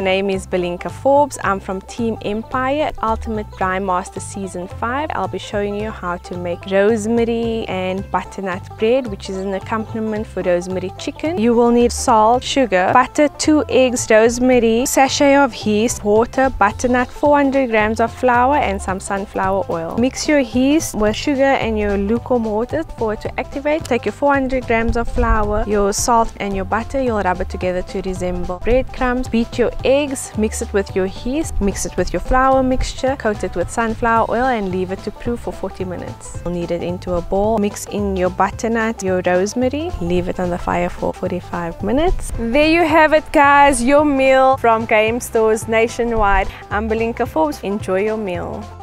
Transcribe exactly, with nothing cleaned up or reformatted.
My name is Belinka Forbes. I'm from Team Empire Ultimate Braai Master Season five. I'll be showing you how to make rosemary and butternut bread, which is an accompaniment for rosemary chicken. You will need salt, sugar, butter, two eggs, rosemary, sachet of yeast, water, butternut, four hundred grams of flour and some sunflower oil. Mix your yeast with sugar and your lukewarm water for it to activate. Take your four hundred grams of flour, your salt and your butter. You'll rub it together to resemble breadcrumbs. Beat your eggs, mix it with your yeast, mix it with your flour mixture, coat it with sunflower oil and leave it to proof for forty minutes. You'll knead it into a ball, mix in your butternut, your rosemary, leave it on the fire for forty-five minutes. There you have it, guys, your meal from K M Stores nationwide. I'm Belinka Forbes. Enjoy your meal.